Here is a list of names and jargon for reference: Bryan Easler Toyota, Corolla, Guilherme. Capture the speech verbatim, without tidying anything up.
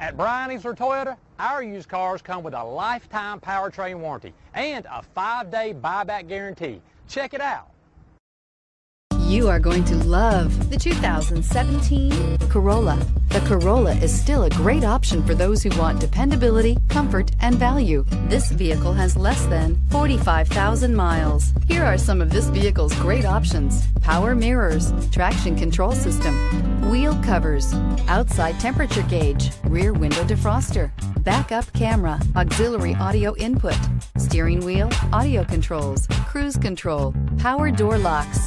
At Bryan Easler Toyota, our used cars come with a lifetime powertrain warranty and a five-day buyback guarantee. Check it out. You are going to love the two thousand seventeen Corolla. The Corolla is still a great option for those who want dependability, comfort, and value. This vehicle has less than forty-five thousand miles. Here are some of this vehicle's great options: power mirrors, traction control system, wheel covers, outside temperature gauge, rear window defroster, backup camera, auxiliary audio input, steering wheel audio controls, cruise control, power door locks.